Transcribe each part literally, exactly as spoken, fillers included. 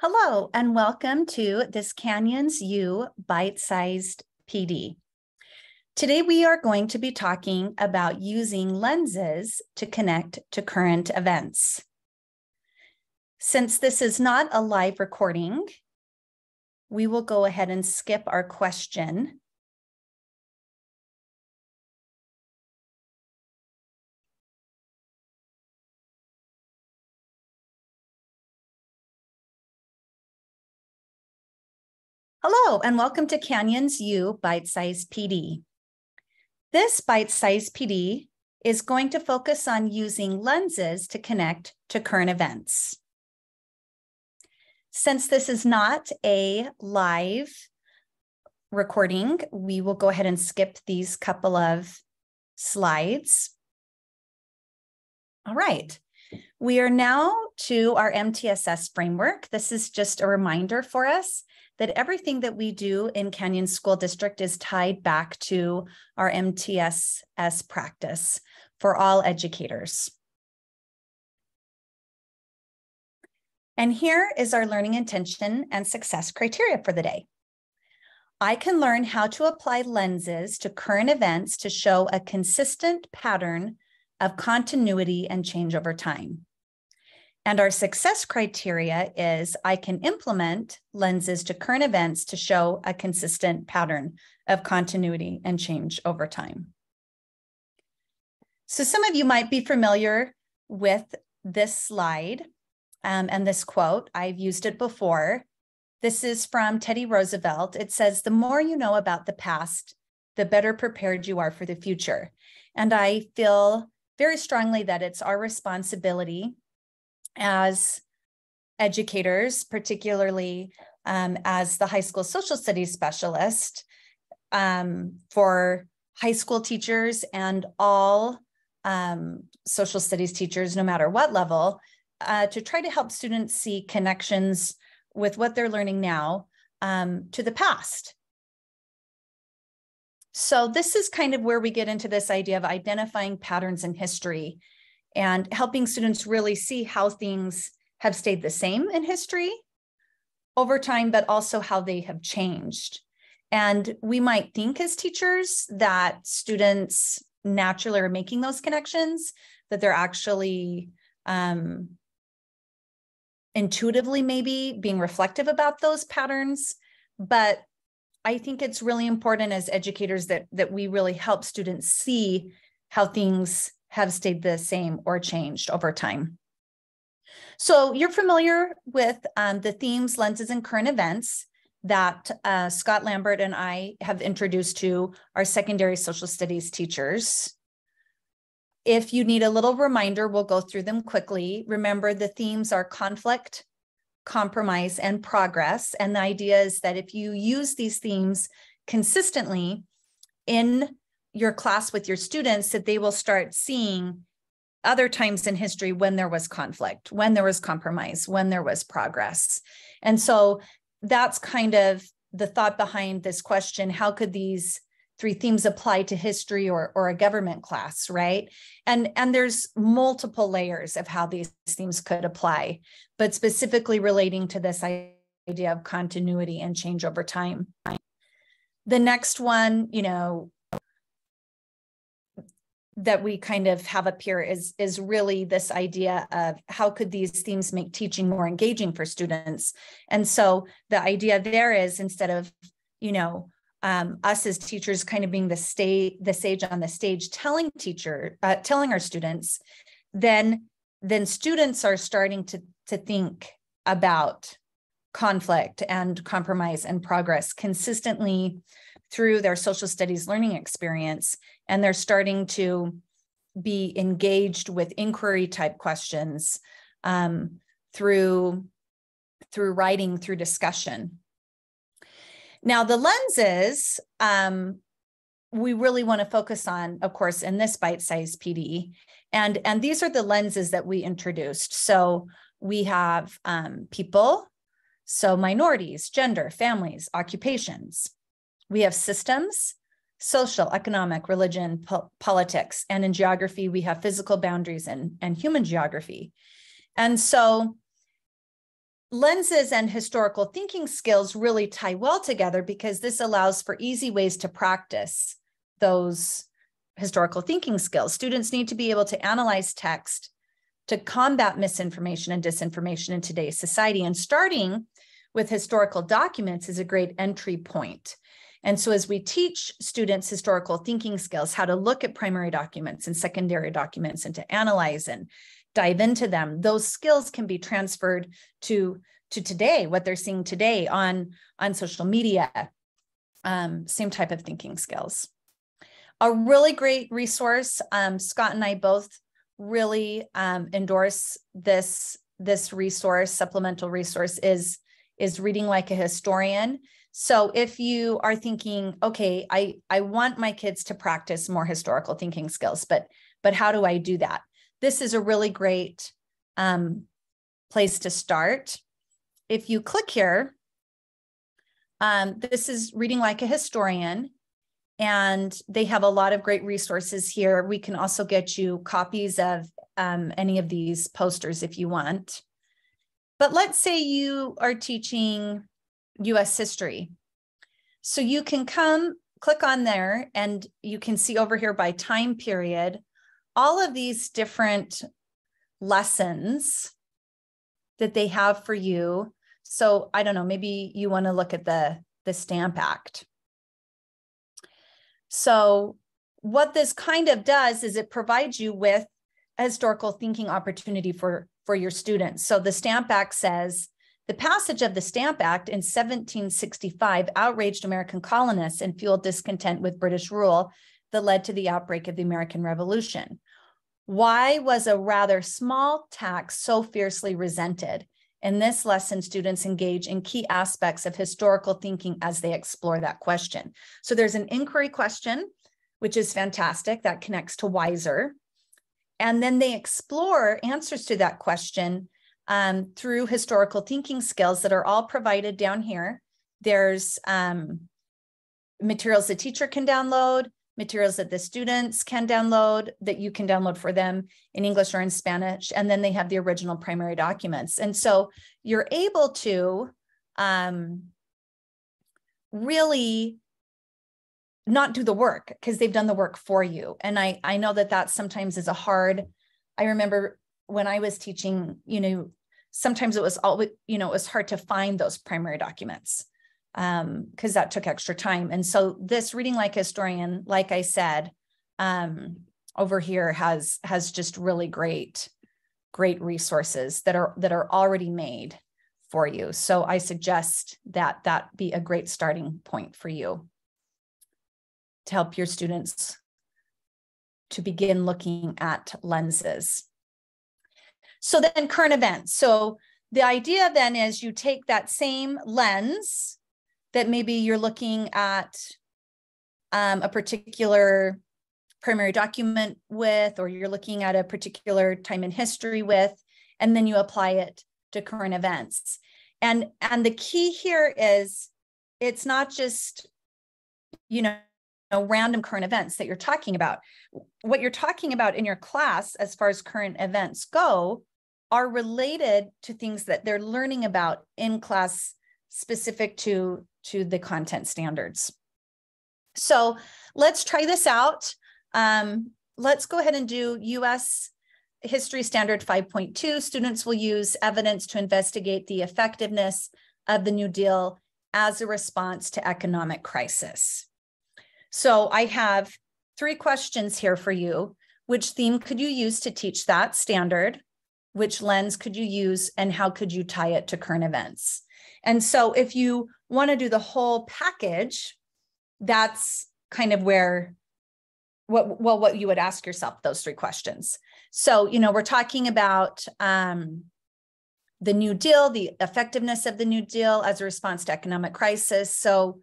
Hello, and welcome to this Canyons U Bite-Sized P D. Today, we are going to be talking about using lenses to connect to current events. Since this is not a live recording, we will go ahead and skip our question. Hello, and welcome to Canyons U Bite-Sized P D. This Bite-Sized P D is going to focus on using lenses to connect to current events. Since this is not a live recording, we will go ahead and skip these couple of slides. All right. We are now to our M T S S framework. This is just a reminder for us that everything that we do in Canyons School District is tied back to our M T S S practice for all educators. And here is our learning intention and success criteria for the day. I can learn how to apply lenses to current events to show a consistent pattern of continuity and change over time. And our success criteria is I can implement lenses to current events to show a consistent pattern of continuity and change over time. So some of you might be familiar with this slide um, and this quote. I've used it before. This is from Teddy Roosevelt. It says, "The more you know about the past, the better prepared you are for the future." And I feel very strongly that it's our responsibility as educators, particularly um, as the high school social studies specialist, um, for high school teachers and all um, social studies teachers, no matter what level, uh, to try to help students see connections with what they're learning now um, to the past. So this is kind of where we get into this idea of identifying patterns in history and helping students really see how things have stayed the same in history over time, but also how they have changed. And we might think as teachers that students naturally are making those connections, that they're actually um, intuitively maybe being reflective about those patterns. But I think it's really important as educators that, that we really help students see how things have stayed the same or changed over time. So you're familiar with um, the themes, lenses, and current events that uh, Scott Lambert and I have introduced to our secondary social studies teachers. If you need a little reminder, we'll go through them quickly. Remember, the themes are conflict, compromise, and progress. And the idea is that if you use these themes consistently in your class with your students, that they will start seeing other times in history when there was conflict, when there was compromise, when there was progress. And so that's kind of the thought behind this question: how could these three themes apply to history or, or a government class, right? And, and there's multiple layers of how these themes could apply, but specifically relating to this idea of continuity and change over time. The next one, you know, that we kind of have up here is, is really this idea of how could these themes make teaching more engaging for students. And so the idea there is, instead of, you know, um, us as teachers kind of being the, sta the sage on the stage telling teacher, uh, telling our students, then, then students are starting to, to think about conflict and compromise and progress consistently through their social studies learning experience, and they're starting to be engaged with inquiry type questions um, through, through writing, through discussion. Now the lenses, um, we really want to focus on, of course, in this bite-sized P D, and, and these are the lenses that we introduced. So we have um, people, so minorities, gender, families, occupations. We have systems, social, economic, religion, po politics, and in geography, we have physical boundaries and, and human geography. And so lenses and historical thinking skills really tie well together, because this allows for easy ways to practice those historical thinking skills. Students need to be able to analyze text to combat misinformation and disinformation in today's society. And starting with historical documents is a great entry point. And so as we teach students historical thinking skills, how to look at primary documents and secondary documents and to analyze and dive into them, those skills can be transferred to, to today, what they're seeing today on, on social media, um, same type of thinking skills. A really great resource, um, Scott and I both really um, endorse this, this resource, supplemental resource, is, is Reading Like a Historian. So if you are thinking, okay, I, I want my kids to practice more historical thinking skills, but, but how do I do that? This is a really great um, place to start. If you click here, um, this is Reading Like a Historian, and they have a lot of great resources here. We can also get you copies of um, any of these posters if you want. But let's say you are teaching U S history. So you can come, click on there, and you can see over here by time period, all of these different lessons that they have for you. So I don't know, maybe you want to look at the, the Stamp Act. So what this kind of does is it provides you with a historical thinking opportunity for, for your students. So the Stamp Act says, the passage of the Stamp Act in seventeen sixty-five outraged American colonists and fueled discontent with British rule that led to the outbreak of the American Revolution. Why was a rather small tax so fiercely resented? In this lesson, students engage in key aspects of historical thinking as they explore that question. So there's an inquiry question, which is fantastic, that connects to Wiser. And then they explore answers to that question um, through historical thinking skills that are all provided down here. There's um, materials the teacher can download, materials that the students can download, that you can download for them in English or in Spanish. And then they have the original primary documents. And so you're able to um, really not do the work, because they've done the work for you. And I, I know that that sometimes is a hard, I remember when I was teaching, you know, sometimes it was always, you know, it was hard to find those primary documents, um, because that took extra time. And so this Reading Like a Historian, like I said, um, over here has, has just really great, great resources that are, that are already made for you. So I suggest that that be a great starting point for you to help your students to begin looking at lenses. So then current events. So the idea then is you take that same lens that maybe you're looking at um, a particular primary document with, or you're looking at a particular time in history with, and then you apply it to current events. And, and the key here is it's not just, you know, random current events that you're talking about. What you're talking about in your class, as far as current events go, are related to things that they're learning about in class specific to to the content standards. So let's try this out. Um, let's go ahead and do U S History Standard five point two. Students will use evidence to investigate the effectiveness of the New Deal as a response to economic crisis. So I have three questions here for you. Which theme could you use to teach that standard? Which lens could you use, and how could you tie it to current events? And so if you want to do the whole package, that's kind of where, what, well, what you would ask yourself those three questions. So, you know, we're talking about um, the New Deal, the effectiveness of the New Deal as a response to economic crisis. So,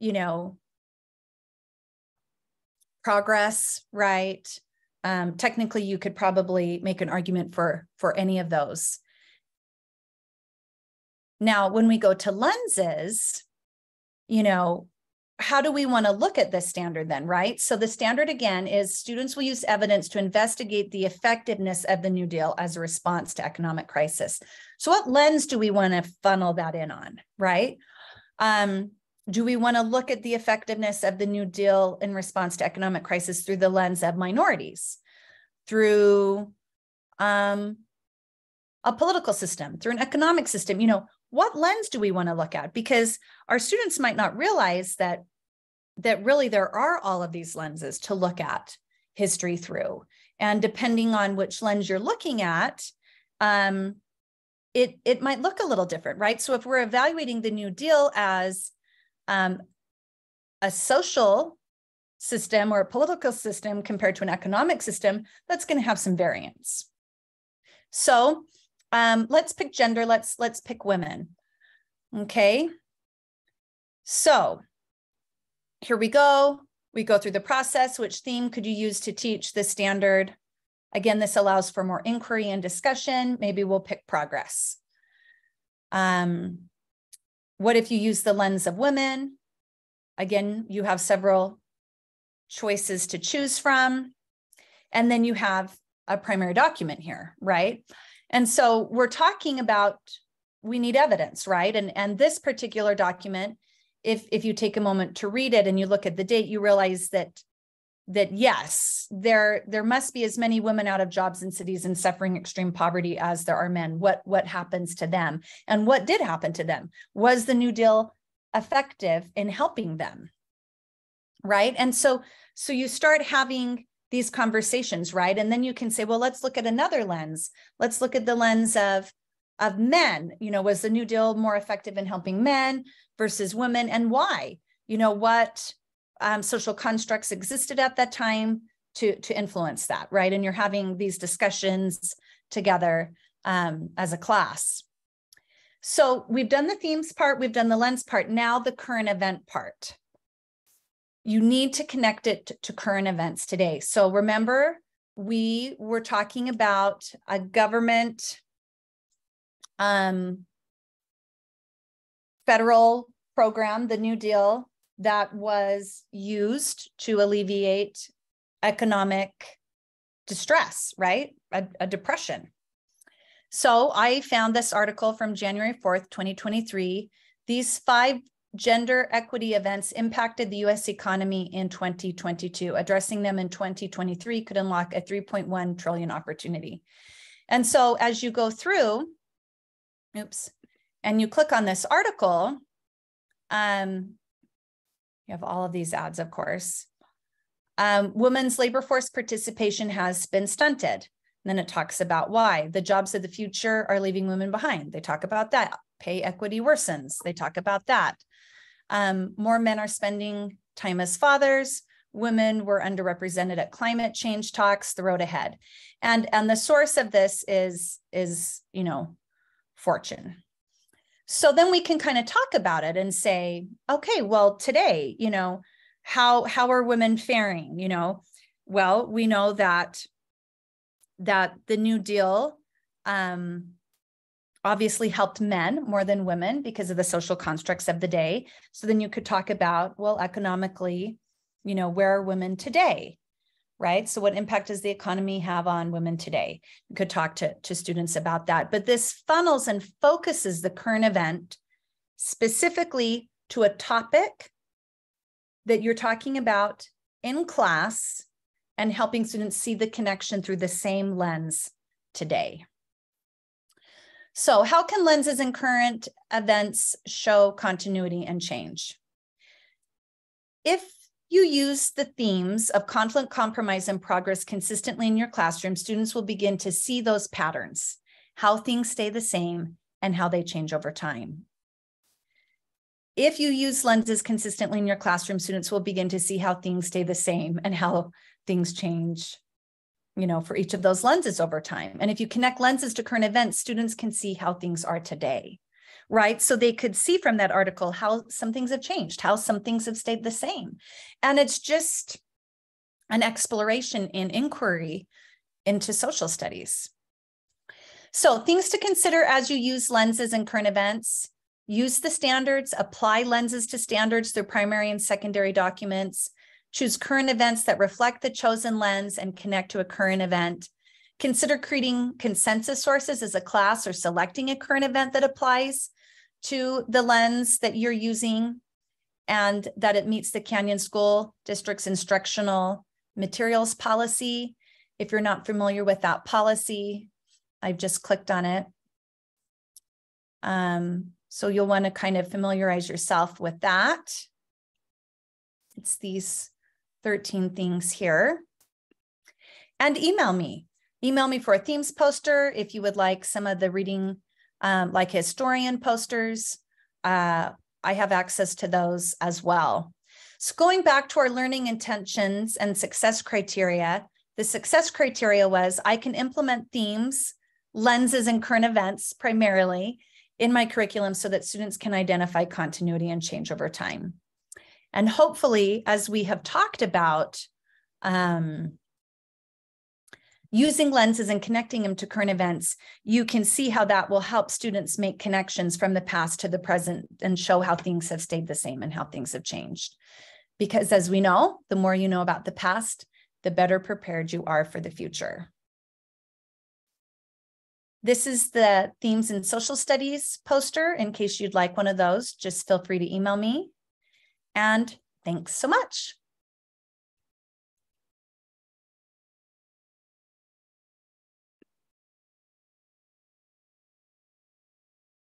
you know, progress, right? Um, technically, you could probably make an argument for, for any of those. Now, when we go to lenses, you know, how do we want to look at this standard then, right? So the standard again is students will use evidence to investigate the effectiveness of the New Deal as a response to economic crisis. So what lens do we want to funnel that in on, right? Um, do we want to look at the effectiveness of the New Deal in response to economic crisis through the lens of minorities, through um, a political system, through an economic system? You know, what lens do we want to look at? Because our students might not realize that, that really there are all of these lenses to look at history through. And depending on which lens you're looking at, um, it, it might look a little different, right? So if we're evaluating the New Deal as um, a social system or a political system compared to an economic system, that's going to have some variance. So Um, let's pick gender, let's, let's pick women, okay? So here we go, we go through the process. Which theme could you use to teach the standard? Again, this allows for more inquiry and discussion. Maybe we'll pick progress. Um, what if you use the lens of women? Again, you have several choices to choose from, and then you have a primary document here, right? And so we're talking about, we need evidence, right? And, and this particular document, if, if you take a moment to read it and you look at the date, you realize that, that yes, there, there must be as many women out of jobs in cities and suffering extreme poverty as there are men. What, what happens to them? And what did happen to them? Was the New Deal effective in helping them, right? And so, so you start having these conversations, right? And then you can say, well, let's look at another lens. Let's look at the lens of, of men. You know, was the New Deal more effective in helping men versus women, and why? You know, what um, social constructs existed at that time to, to influence that, right? And you're having these discussions together um, as a class. So we've done the themes part, we've done the lens part, now the current event part. You need to connect it to current events today. So remember, we were talking about a government, um, federal program, the New Deal, that was used to alleviate economic distress, right? A, a depression. So I found this article from January fourth, twenty twenty-three. These five gender equity events impacted the U S economy in twenty twenty-two. Addressing them in twenty twenty-three could unlock a three point one trillion dollar opportunity. And so as you go through, oops, and you click on this article, um, you have all of these ads, of course. Um, women's labor force participation has been stunted. And then it talks about why. The jobs of the future are leaving women behind. They talk about that. Pay equity worsens. They talk about that. Um, more men are spending time as fathers. Women were underrepresented at climate change talks. The road ahead, and and the source of this is is you know, Fortune. So then we can kind of talk about it and say, okay, well today, you know, how how are women faring? You know, well we know that that the New Deal Um, obviously helped men more than women because of the social constructs of the day. So then you could talk about, well, economically, you know, where are women today, right? So what impact does the economy have on women today? You could talk to, to students about that. But this funnels and focuses the current event specifically to a topic that you're talking about in class and helping students see the connection through the same lens today. So how can lenses and current events show continuity and change? If you use the themes of conflict, compromise, and progress consistently in your classroom, students will begin to see those patterns, how things stay the same and how they change over time. If you use lenses consistently in your classroom, students will begin to see how things stay the same and how things change, you know, for each of those lenses over time. And if you connect lenses to current events, students can see how things are today, right? So they could see from that article how some things have changed, how some things have stayed the same. And it's just an exploration and inquiry into social studies. So things to consider as you use lenses and current events: use the standards, apply lenses to standards through primary and secondary documents, choose current events that reflect the chosen lens and connect to a current event, consider creating consensus sources as a class or selecting a current event that applies to the lens that you're using and that it meets the Canyon School District's instructional materials policy. If you're not familiar with that policy, I've just clicked on it. Um, so you'll want to kind of familiarize yourself with that. It's these thirteen things here. And email me. Email me for a themes poster if you would like some of the Reading um, Like a Historian posters. Uh, I have access to those as well. So going back to our learning intentions and success criteria, the success criteria was I can implement themes, lenses, and current events primarily in my curriculum so that students can identify continuity and change over time. And hopefully, as we have talked about, um, using lenses and connecting them to current events, you can see how that will help students make connections from the past to the present and show how things have stayed the same and how things have changed. Because as we know, the more you know about the past, the better prepared you are for the future. This is the Themes in Social Studies poster. In case you'd like one of those, just feel free to email me. And thanks so much.